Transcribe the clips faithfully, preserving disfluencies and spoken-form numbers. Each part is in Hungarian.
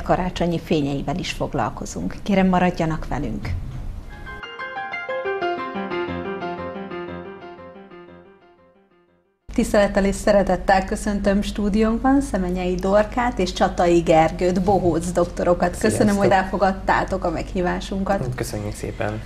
Karácsonyi fényeivel is foglalkozunk. Kérem, maradjanak velünk! Tisztelettel és szeretettel köszöntöm stúdiónkban Szemenyei Dorkát és Csatai Gergőt, Bohóc doktorokat. Köszönöm, Sziasztok. Hogy elfogadtátok a meghívásunkat. Köszönjük szépen!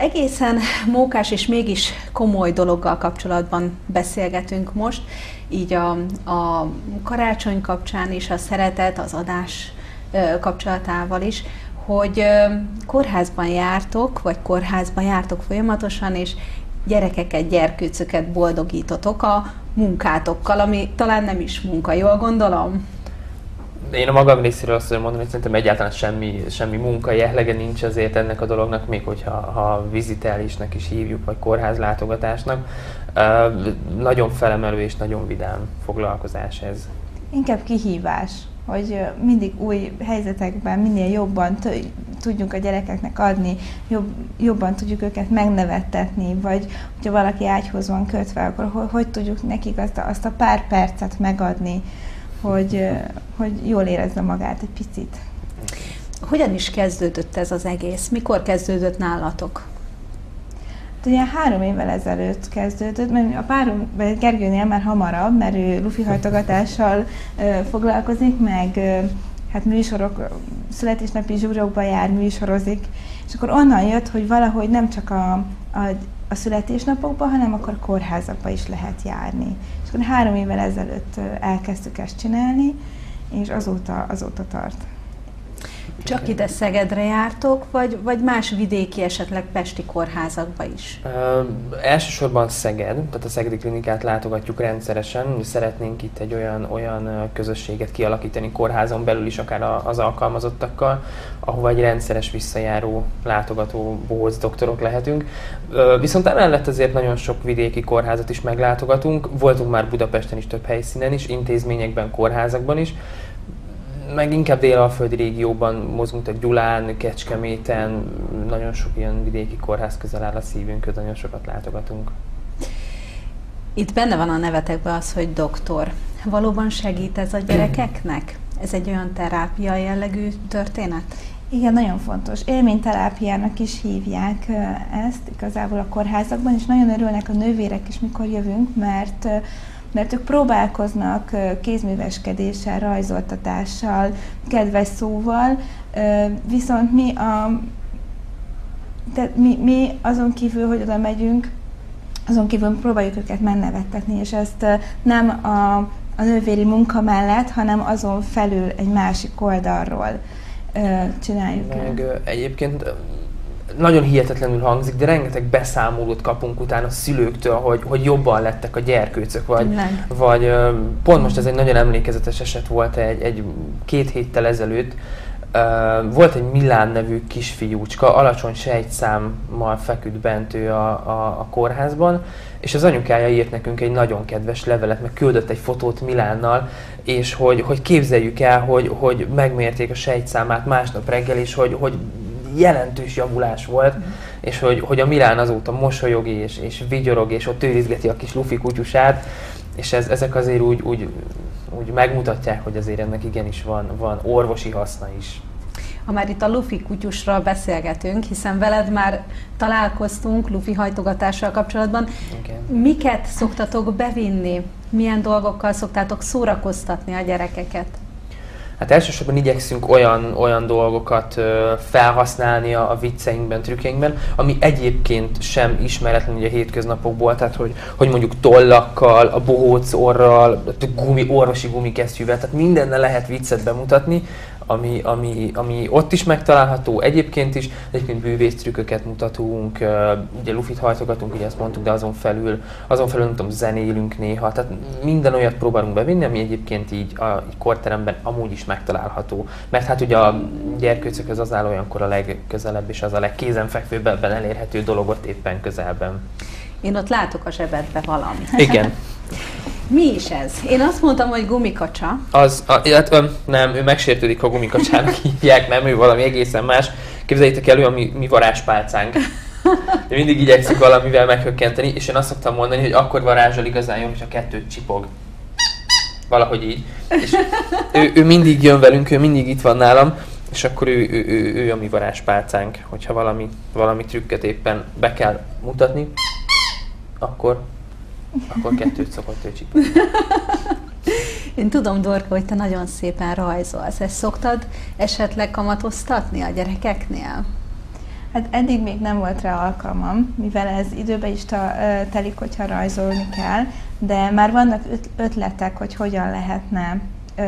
Egészen mókás és mégis komoly dologgal kapcsolatban beszélgetünk most, így a, a karácsony kapcsán is, a szeretet, az adás kapcsolatával is, hogy kórházban jártok, vagy kórházban jártok folyamatosan, és gyerekeket, gyerkőcöket boldogítotok a munkátokkal, ami talán nem is munka, jól gondolom? Én a magam részéről azt tudom mondani, hogy szerintem egyáltalán semmi, semmi munka jellege nincs azért ennek a dolognak, még hogyha ha vizitálisnek is hívjuk, vagy kórházlátogatásnak. Uh, nagyon felemelő és nagyon vidám foglalkozás ez. Inkább kihívás, hogy mindig új helyzetekben minél jobban tudjunk a gyerekeknek adni, jobb, jobban tudjuk őket megnevettetni, vagy hogyha valaki ágyhoz van kötve, akkor hogy, hogy tudjuk nekik azt a, azt a pár percet megadni, Hogy, hogy jól érezze magát egy picit. Hogyan is kezdődött ez az egész? Mikor kezdődött nálatok? Ugye három évvel ezelőtt kezdődött, mert a párom Gergőnél már hamarabb, mert ő lufihajtogatással foglalkozik, meg hát műsorok, születésnapi zsúrokba jár, műsorozik, és akkor onnan jött, hogy valahogy nem csak a, a a születésnapokban, hanem akkor kórházakba is lehet járni. És akkor három évvel ezelőtt elkezdtük ezt csinálni, és azóta, azóta tart. Csak ide Szegedre jártok, vagy, vagy más vidéki, esetleg pesti kórházakba is? Ö, elsősorban Szeged, tehát a Szegedi Klinikát látogatjuk rendszeresen. Szeretnénk itt egy olyan, olyan közösséget kialakítani kórházon belül is, akár az alkalmazottakkal, ahova egy rendszeres visszajáró látogató bohóc doktorok lehetünk. Ö, viszont emellett azért nagyon sok vidéki kórházat is meglátogatunk. Voltunk már Budapesten is, több helyszínen is, intézményekben, kórházakban is. Meg inkább délalföldi régióban mozgunk, Gyulán, Kecskeméten, nagyon sok ilyen vidéki kórház közel áll a szívünkhöz, nagyon sokat látogatunk. Itt benne van a nevetekben az, hogy doktor. Valóban segít ez a gyerekeknek? Ez egy olyan terápia jellegű történet? Igen, nagyon fontos. Élményterápiának is hívják ezt igazából a kórházakban, és nagyon örülnek a nővérek is, mikor jövünk, mert mert ők próbálkoznak kézműveskedéssel, rajzoltatással, kedves szóval, viszont mi, a, de mi, mi azon kívül, hogy oda megyünk, azon kívül próbáljuk őket megnevettetni, és ezt nem a, a nővéri munka mellett, hanem azon felül egy másik oldalról csináljuk Meg, el. Egyébként nagyon hihetetlenül hangzik, de rengeteg beszámolót kapunk utána a szülőktől, hogy, hogy jobban lettek a gyerkőcök, vagy, vagy pont most ez egy nagyon emlékezetes eset volt egy, egy két héttel ezelőtt. Volt egy Milán nevű kisfiúcska, alacsony sejtszámmal feküdt bent ő a, a, a kórházban, és az anyukája írt nekünk egy nagyon kedves levelet, meg küldött egy fotót Milánnal, és hogy, hogy képzeljük el, hogy, hogy megmérték a sejtszámát másnap reggel, és hogy, hogy jelentős javulás volt, mm. és hogy, hogy a Milán azóta mosolyogi és, és vigyorog, és ott őrizgeti a kis lufi kutyusát, és ez, ezek azért úgy, úgy, úgy megmutatják, hogy azért ennek igenis van, van orvosi haszna is. Ha már itt a lufi kutyusról beszélgetünk, hiszen veled már találkoztunk lufi hajtogatással kapcsolatban. Okay. Miket szoktatok bevinni? Milyen dolgokkal szoktátok szórakoztatni a gyerekeket? Hát elsősorban igyekszünk olyan, olyan dolgokat ö, felhasználni a, a vicceinkben, trükkeinkben, ami egyébként sem ismeretlen ugye a hétköznapokból, tehát hogy, hogy mondjuk tollakkal, a bohóc orral, a gumi, orvosi gumikesztyűvel, tehát mindennel lehet viccet bemutatni, ami, ami, ami ott is megtalálható egyébként is. Egyébként bűvésztrükköket mutatunk, ö, ugye lufit hajtogatunk, ugye ezt mondtuk, de azon felül, azon felül nem tudom, zenélünk néha, tehát minden olyat próbálunk bevinni, ami egyébként így a így korteremben amúgy is megtalálható. Mert hát ugye a gyerkőcökhöz az áll olyankor a legközelebb, és az a legkézenfekvőbb, ebben elérhető dologot éppen közelben. Én ott látok a zsebedbe valamit. Igen. Mi is ez? Én azt mondtam, hogy gumikacsa. Az, a, hát, nem, ő megsértődik, ha gumikacsának hívják, nem, ő valami egészen más. Képzeljétek elő, a mi, mi varázspálcánk. De mindig igyekszünk valamivel meghökkenteni, és én azt szoktam mondani, hogy akkor varázsol igazán jó, hogyha kettőt csipog. Valahogy így. És ő, ő mindig jön velünk, ő mindig itt van nálam, és akkor ő, ő, ő, ő a mi varázspálcánk. Hogyha valami, valami trükket éppen be kell mutatni, akkor, akkor kettőt szokott ő csipni. Én tudom, Dorka, hogy te nagyon szépen rajzolsz. Ezt szoktad esetleg kamatoztatni a gyerekeknél? Hát eddig még nem volt rá alkalmam, mivel ez időben is ta, telik, hogyha rajzolni kell, de már vannak ötletek, hogy hogyan lehetne ö,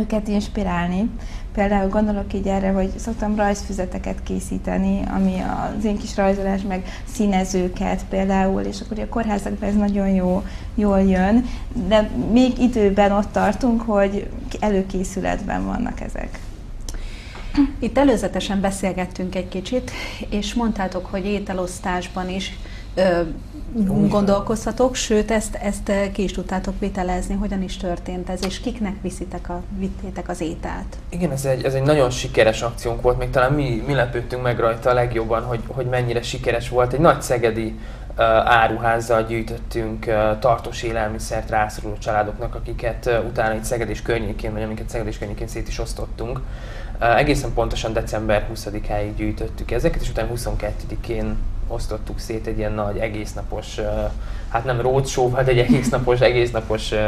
őket inspirálni. Például gondolok így erre, hogy szoktam rajzfüzeteket készíteni, ami az én kis rajzolás, meg színezőket például, és akkor a kórházakban ez nagyon jó, jól jön, de még időben ott tartunk, hogy előkészületben vannak ezek. Itt előzetesen beszélgettünk egy kicsit, és mondtátok, hogy ételosztásban is ö, gondolkozhatok, sőt, ezt, ezt ki is tudtátok vitelezni, hogyan is történt ez, és kiknek viszitek a, vittétek az ételt. Igen, ez egy, ez egy nagyon sikeres akciónk volt, még talán mi, mi lepődtünk meg rajta a legjobban, hogy, hogy mennyire sikeres volt. Egy nagy szegedi uh, áruházzal gyűjtöttünk uh, tartós élelmiszert rászoruló családoknak, akiket uh, utána itt Szeged és környékén, vagy amiket Szeged és környékén szét is osztottunk. Uh, egészen pontosan december huszadikáig gyűjtöttük ezeket, és utána huszonkettedikén osztottuk szét egy ilyen nagy egésznapos, uh, hát nem roadshow, de egy egésznapos, egésznapos uh,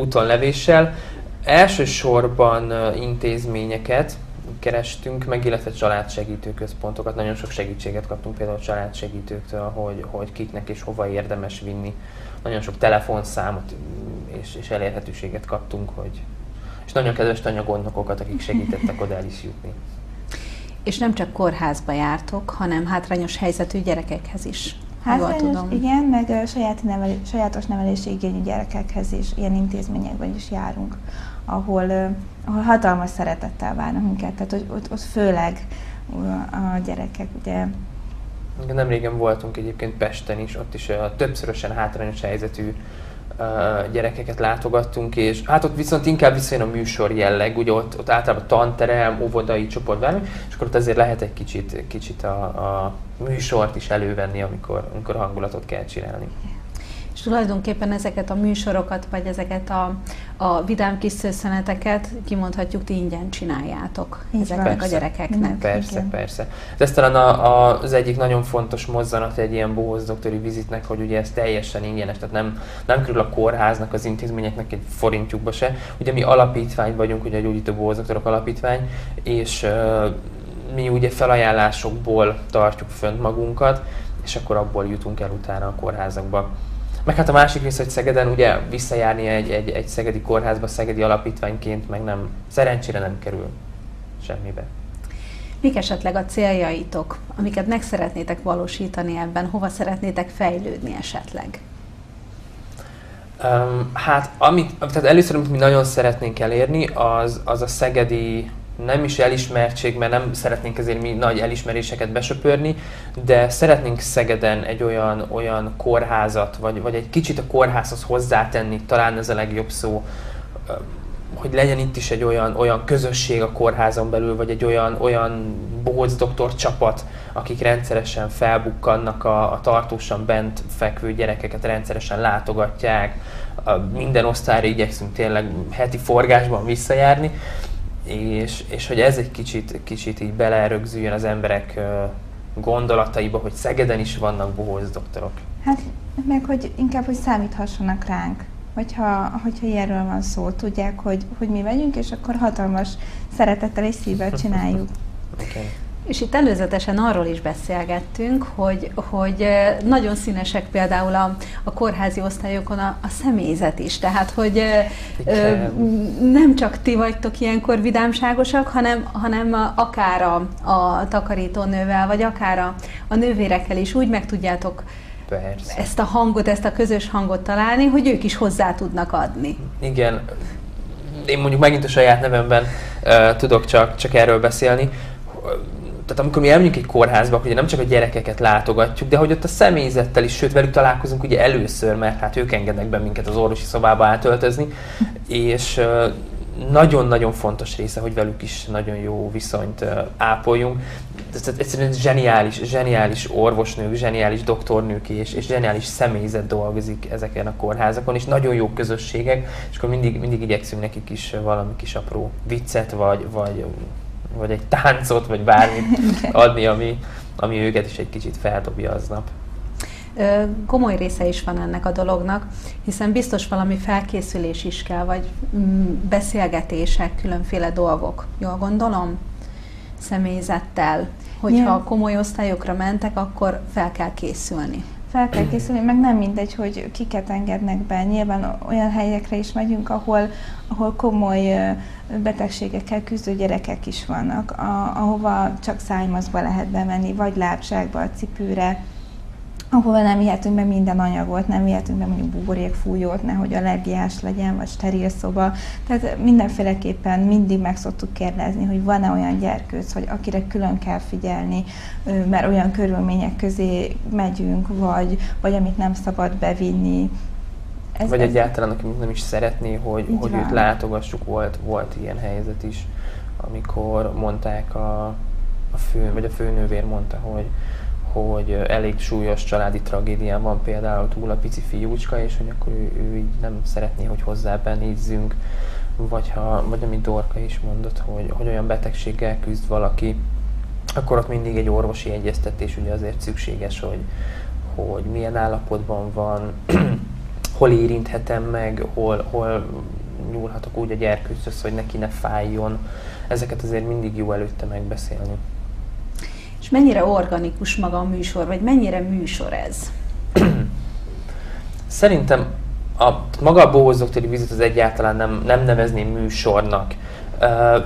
úton levéssel. Elsősorban uh, intézményeket kerestünk meg, illetve családsegítő központokat. Nagyon sok segítséget kaptunk például a családsegítőktől, hogy, hogy kiknek és hova érdemes vinni. Nagyon sok telefonszámot és, és elérhetőséget kaptunk, hogy és nagyon kedves tanyagondnokokat, akik segítettek oda el is jutni. És nem csak kórházba jártok, hanem hátrányos helyzetű gyerekekhez is. Hátrányos, tudom. Igen, meg saját nevelés, sajátos nevelési igényű gyerekekhez is, ilyen intézményekben is járunk, ahol, ahol hatalmas szeretettel várnak minket, tehát hogy ott, ott főleg a gyerekek, ugye. Nemrégen voltunk egyébként Pesten is, ott is többszörösen hátrányos helyzetű gyerekeket látogattunk, és hát ott viszont inkább visszajön a műsor jelleg, ugye ott, ott általában tanterem, óvodai csoport van, és akkor ott azért lehet egy kicsit, kicsit a, a műsort is elővenni, amikor, amikor hangulatot kell csinálni. És tulajdonképpen ezeket a műsorokat, vagy ezeket a, a vidám kis szőszeneteket kimondhatjuk, ti ingyen csináljátok ezeknek a gyerekeknek. Persze, igen. Persze. Ez talán a, a, az egyik nagyon fontos mozzanat egy ilyen bohócdoktori vizitnek, hogy ugye ez teljesen ingyenes, tehát nem, nem kerül a kórháznak, az intézményeknek egy forintjukba se. Ugye mi alapítvány vagyunk, ugye a Gyógyító Bohócdoktorok Alapítvány, és uh, mi ugye felajánlásokból tartjuk fönt magunkat, és akkor abból jutunk el utána a kórházakba. Meg hát a másik rész, hogy Szegeden ugye visszajárni egy, egy, egy szegedi kórházba, szegedi alapítványként, meg nem, szerencsére nem kerül semmibe. Mik esetleg a céljaitok, amiket meg szeretnétek valósítani ebben, hova szeretnétek fejlődni esetleg? Um, hát amit, tehát először, amit mi nagyon szeretnénk elérni, az, az a szegedi nem is elismertség, mert nem szeretnénk ezért mi nagy elismeréseket besöpörni, de szeretnénk Szegeden egy olyan, olyan kórházat, vagy, vagy egy kicsit a kórházhoz hozzátenni, talán ez a legjobb szó, hogy legyen itt is egy olyan, olyan közösség a kórházon belül, vagy egy olyan, olyan bohócdoktor csapat, akik rendszeresen felbukkannak a, a tartósan bent fekvő gyerekeket, rendszeresen látogatják, minden osztályra igyekszünk tényleg heti forgásban visszajárni, És, és hogy ez egy kicsit, kicsit így belerögzüljön az emberek uh, gondolataiba, hogy Szegeden is vannak bohócdoktorok. Hát meg, hogy inkább, hogy számíthassanak ránk, hogyha, hogyha ilyenről van szó. Tudják, hogy, hogy mi vagyunk, és akkor hatalmas szeretettel és szívvel csináljuk. Okay. És itt előzetesen arról is beszélgettünk, hogy, hogy nagyon színesek például a, a kórházi osztályokon a, a személyzet is. Tehát, hogy ö, nem csak ti vagytok ilyenkor vidámságosak, hanem, hanem akár a, a takarítónővel, vagy akár a, a nővérekkel is úgy meg tudjátok Persze. ezt a hangot, ezt a közös hangot találni, hogy ők is hozzá tudnak adni. Igen. Én mondjuk megint a saját nevemben uh, tudok csak, csak erről beszélni. Tehát amikor mi elmegyünk egy kórházba, akkor ugye nem csak a gyerekeket látogatjuk, de hogy ott a személyzettel is, sőt velük találkozunk ugye először, mert hát ők engednek be minket az orvosi szobába átöltözni, és nagyon-nagyon fontos része, hogy velük is nagyon jó viszonyt ápoljunk. Ez egyszerűen zseniális, zseniális orvosnők, zseniális doktornők és, és zseniális személyzet dolgozik ezeken a kórházakon, és nagyon jó közösségek, és akkor mindig, mindig igyekszünk nekik is valami kis apró viccet, vagy, vagy, vagy egy táncot, vagy bármit adni, ami, ami őket is egy kicsit feldobja aznap. Komoly része is van ennek a dolognak, hiszen biztos valami felkészülés is kell, vagy beszélgetések, különféle dolgok. Jól gondolom? Személyzettel. Hogyha yeah. komoly osztályokra mentek, akkor fel kell készülni. Fel kell készülni, meg nem mindegy, hogy kiket engednek be. Nyilván olyan helyekre is megyünk, ahol, ahol komoly betegségekkel küzdő gyerekek is vannak, a, ahova csak szájmaszkba lehet bemenni, vagy lábságba, a cipőre, ahova nem vihetünk be minden anyagot, nem vihetünk be mondjuk buborékfújót, nehogy allergiás legyen, vagy steril szoba. Tehát mindenféleképpen mindig meg szoktuk kérdezni, hogy van-e olyan gyerkőc, hogy akire külön kell figyelni, mert olyan körülmények közé megyünk, vagy, vagy amit nem szabad bevinni. Ez vagy ez... egyáltalán, aki nem is szeretné, hogy, hogy őt látogassuk, volt, volt ilyen helyzet is, amikor mondták, a, a fő, vagy a főnővér mondta, hogy hogy elég súlyos családi tragédián van például túl a pici fiúcska, és hogy akkor ő, ő így nem szeretné, hogy hozzábenézzünk, vagy, ha, vagy amit Dorka is mondott, hogy, hogy olyan betegséggel küzd valaki, akkor ott mindig egy orvosi egyeztetés ugye azért szükséges, hogy, hogy milyen állapotban van, hol érinthetem meg, hol, hol nyúlhatok úgy a gyerkőcöz, hogy neki ne fájjon. Ezeket azért mindig jó előtte megbeszélni. És mennyire organikus maga a műsor, vagy mennyire műsor ez? Szerintem a, maga a bohócdoktori vizit az egyáltalán nem, nem nevezném műsornak. Uh,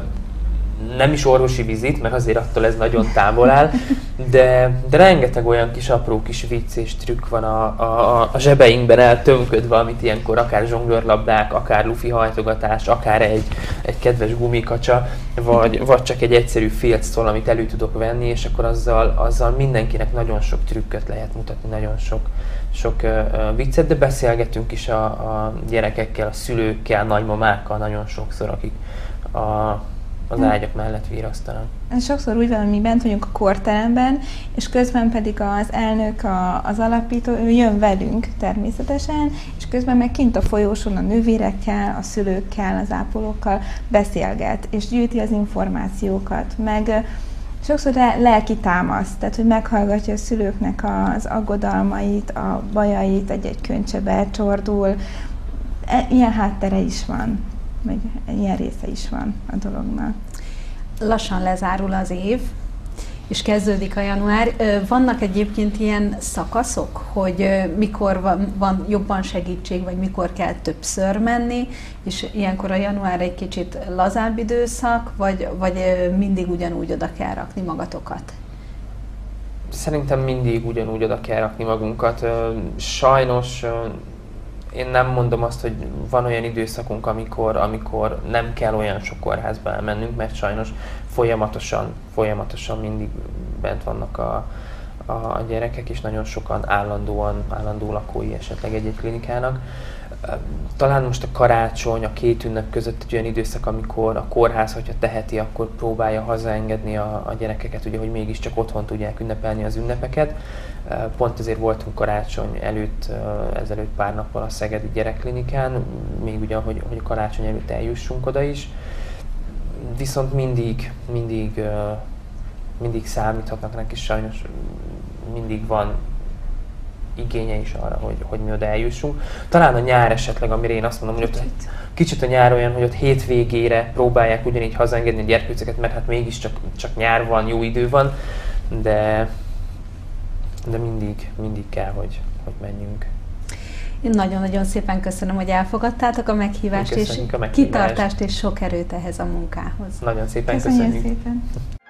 nem is orvosi vizit, mert azért attól ez nagyon távol áll, de, de rengeteg olyan kis apró kis vicc és trükk van a, a, a zsebeinkben eltömködve, amit ilyenkor akár zsonglőrlabdák, akár lufi hajtogatás, akár egy, egy kedves gumikacsa, vagy, vagy csak egy egyszerű filctól, amit elő tudok venni, és akkor azzal, azzal mindenkinek nagyon sok trükköt lehet mutatni, nagyon sok, sok uh, viccet, de beszélgetünk is a, a gyerekekkel, a szülőkkel, nagymamákkal nagyon sokszor, akik a az ágyak mellett virasztanak. Sokszor úgy van, hogy mi bent vagyunk a kórteremben, és közben pedig az elnök, a, az alapító, ő jön velünk természetesen, és közben meg kint a folyóson a nővérekkel, a szülőkkel, az ápolókkal beszélget, és gyűjti az információkat, meg sokszor lelki támaszt, tehát hogy meghallgatja a szülőknek az aggodalmait, a bajait, egy-egy könycsebe elcsordul. Ilyen háttere is van. Meg ilyen része is van a dolognak. Lassan lezárul az év, és kezdődik a január. Vannak egyébként ilyen szakaszok, hogy mikor van, van jobban segítség, vagy mikor kell többször menni, és ilyenkor a január egy kicsit lazább időszak, vagy, vagy mindig ugyanúgy oda kell rakni magatokat? Szerintem mindig ugyanúgy oda kell rakni magunkat. Sajnos én nem mondom azt, hogy van olyan időszakunk, amikor, amikor nem kell olyan sok kórházba elmennünk, mert sajnos folyamatosan, folyamatosan mindig bent vannak a, a gyerekek, és nagyon sokan állandóan, állandó lakói esetleg egy-egy klinikának. Talán most a karácsony, a két ünnep között egy olyan időszak, amikor a kórház, hogyha teheti, akkor próbálja hazaengedni a, a gyerekeket, ugye, hogy mégiscsak otthon tudják ünnepelni az ünnepeket. Pont ezért voltunk karácsony előtt, ezelőtt pár nappal a Szegedi Gyerekklinikán, még ugye, hogy, hogy karácsony előtt eljussunk oda is. Viszont mindig, mindig, mindig számíthatnak neki, sajnos mindig van igénye is arra, hogy, hogy mi oda eljussunk. Talán a nyár esetleg, amire én azt mondom, hogy kicsit, ott, kicsit a nyár olyan, hogy ott hétvégére próbálják ugyanígy hazaengedni a gyerkőceket, mert hát mégiscsak csak nyár van, jó idő van, de, de mindig, mindig kell, hogy, hogy menjünk. Én nagyon-nagyon szépen köszönöm, hogy elfogadtátok a meghívást, és a meghívást. Kitartást és sok erőt ehhez a munkához. Nagyon szépen köszönjük. köszönjük.